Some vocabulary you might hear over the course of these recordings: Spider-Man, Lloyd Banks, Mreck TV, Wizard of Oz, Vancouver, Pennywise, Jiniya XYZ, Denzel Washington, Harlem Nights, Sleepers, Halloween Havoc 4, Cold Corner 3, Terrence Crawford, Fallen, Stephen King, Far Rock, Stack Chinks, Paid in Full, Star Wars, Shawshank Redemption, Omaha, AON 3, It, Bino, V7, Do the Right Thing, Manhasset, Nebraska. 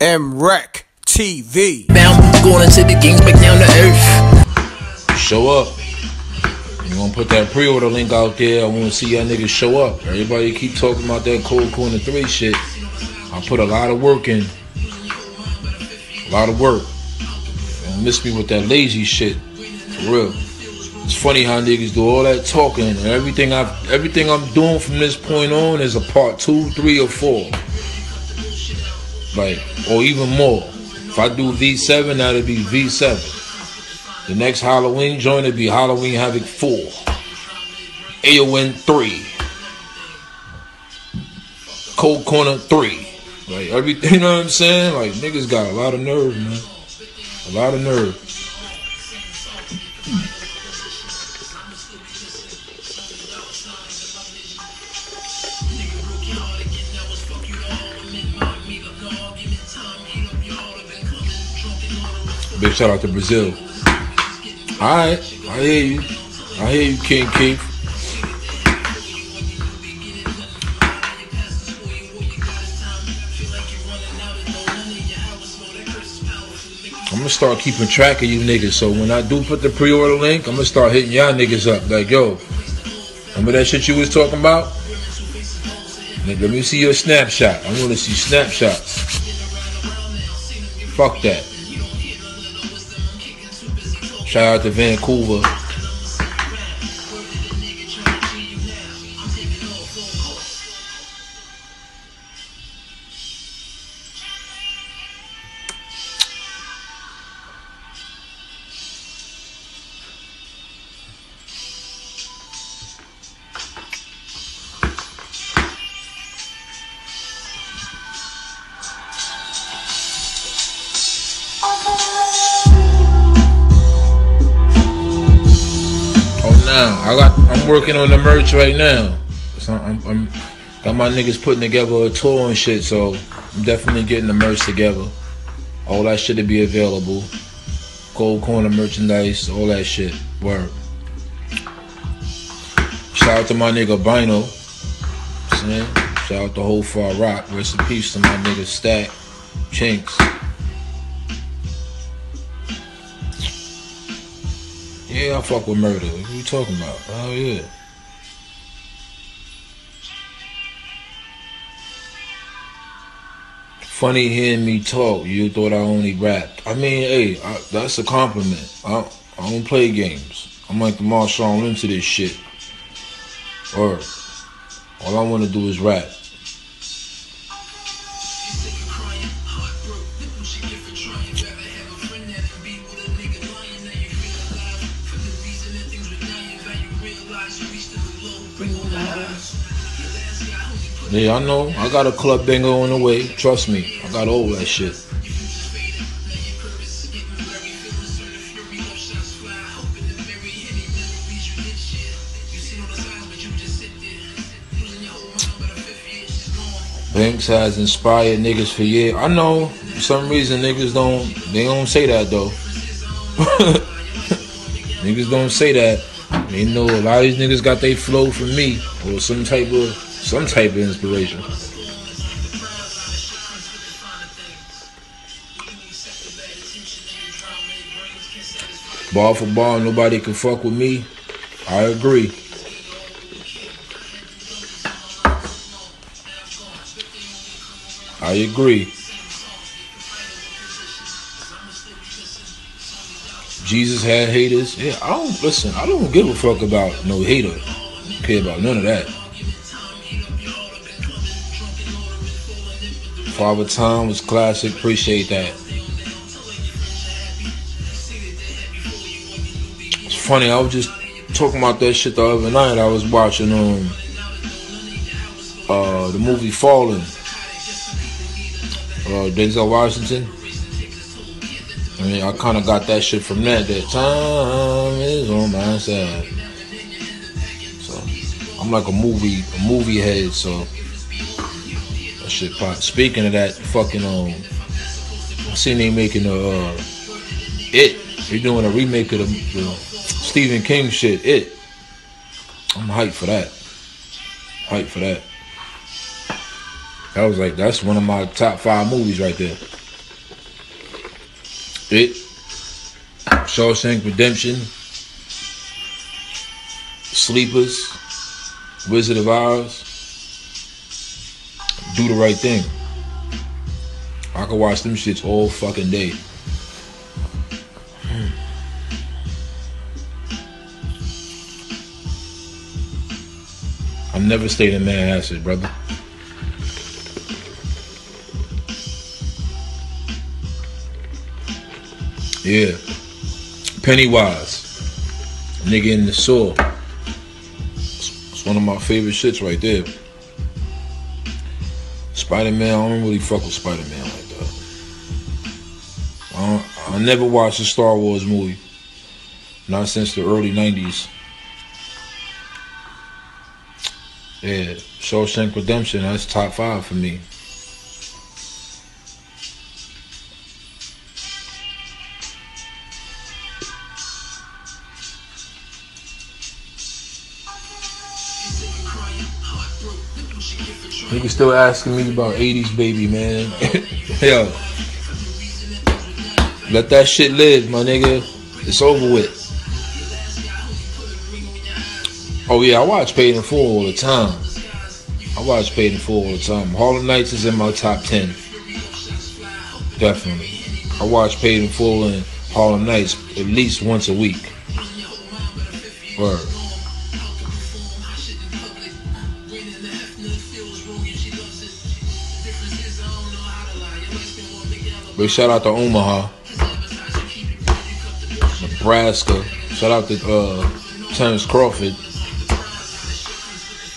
Mreck TV. Now going into the games back down to earth. Show up. We're gonna put that pre-order link out there. I wanna see y'all niggas show up. Everybody keep talking about that Cold Corner 3 shit. I put a lot of work in. A lot of work. Don't miss me with that lazy shit. For real. It's funny how niggas do all that talking, and everything I'm doing from this point on is a part 2, 3, or 4. Like, or even more. If I do V7, that'll be V7. The next Halloween joint will be Halloween Havoc 4. AON 3. Cold Corner 3. Like, everything, you know what I'm saying? Like, niggas got a lot of nerve, man. A lot of nerve. Big shout out to Brazil. Alright, I hear you. I hear you, King Keith. I'm gonna start keeping track of you niggas. So when I do put the pre-order link, I'm gonna start hitting y'all niggas up. Like, yo, remember that shit you was talking about? Like, let me see your snapshot. I wanna see snapshots. Fuck that. Shout out to Vancouver. I'm working on the merch right now. So I'm got my niggas putting together a tour and shit, so I'm definitely getting the merch together. All that shit to be available. Cold Corner merchandise, all that shit. Word. Shout out to my nigga Bino. Shout out to whole Far Rock. Rest in peace to my nigga Stack Chinks. Yeah, I fuck with murder. What are you talking about? Oh, yeah. Funny hearing me talk. You thought I only rapped. I mean, hey, that's a compliment. I don't play games. I'm like the martial on into this shit. Or, all I want to do is rap. Yeah, I know. I got a club bingo on the way. Trust me. I got all that shit. Banks has inspired niggas for years. I know. For some reason, niggas don't say that, though. Niggas don't say that. They know a lot of these niggas got they flow from me or some type of inspiration. Bar for bar, nobody can fuck with me. I agree. I agree. Jesus had haters. Yeah, I don't give a fuck about no hater. I don't care about none of that. Father Time was classic. Appreciate that. It's funny. I was just talking about that shit the other night. I was watching the movie Fallen. Denzel Washington. I mean, I kind of got that shit from that. That time is on my side. So I'm like a movie head. So that shit pop. Speaking of that, fucking I seen they making a It. They're doing a remake of the Stephen King shit. It. I'm hyped for that. That was like, that's one of my top 5 movies right there. It, Shawshank Redemption, Sleepers, Wizard of Oz, Do the Right Thing. I could watch them shits all fucking day. I've never stayed in Manhasset, brother. Yeah. Pennywise. Nigga in the Saw. It's one of my favorite shits right there. Spider-Man, I don't really fuck with Spider-Man like that. I never watched a Star Wars movie. Not since the early 90s. Yeah, Shawshank Redemption, that's top 5 for me. Niggas still asking me about 80s Baby, man. Yo, let that shit live, my nigga. It's over with. Oh yeah, I watch Paid in Full all the time. Harlem Nights is in my top 10. Definitely. I watch Paid in Full and Harlem Nights at least once a week. Word. Big shout out to Omaha, Nebraska. Shout out to Terrence Crawford. I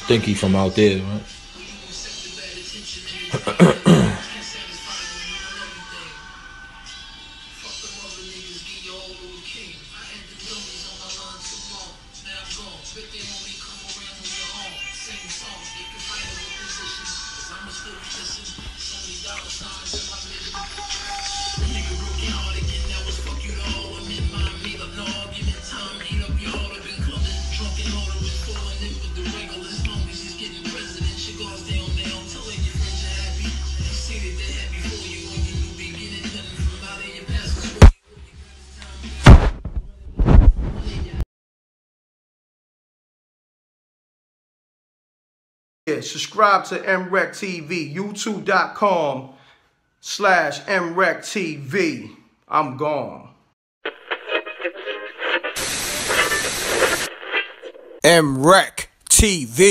think he from out there, right? Yeah, subscribe to Mreck TV, youtube.com/MreckTV. I'm gone. Mreck TV.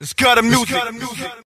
It's got a music.